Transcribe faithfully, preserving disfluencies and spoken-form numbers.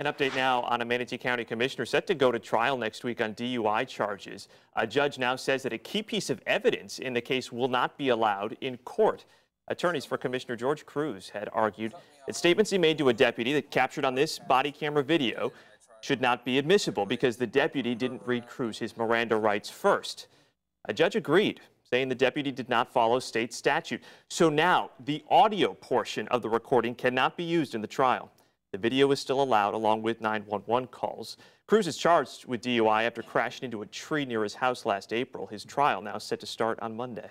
An update now on a Manatee County commissioner set to go to trial next week on D U I charges. A judge now says that a key piece of evidence in the case will not be allowed in court. Attorneys for Commissioner George Kruse had argued that statements he made to a deputy that captured on this body camera video should not be admissible because the deputy didn't read Kruse his Miranda rights first. A judge agreed, saying the deputy did not follow state statute. So now the audio portion of the recording cannot be used in the trial. The video is still allowed, along with nine one one calls. Kruse is charged with D U I after crashing into a tree near his house last April. His trial now set to start on Monday.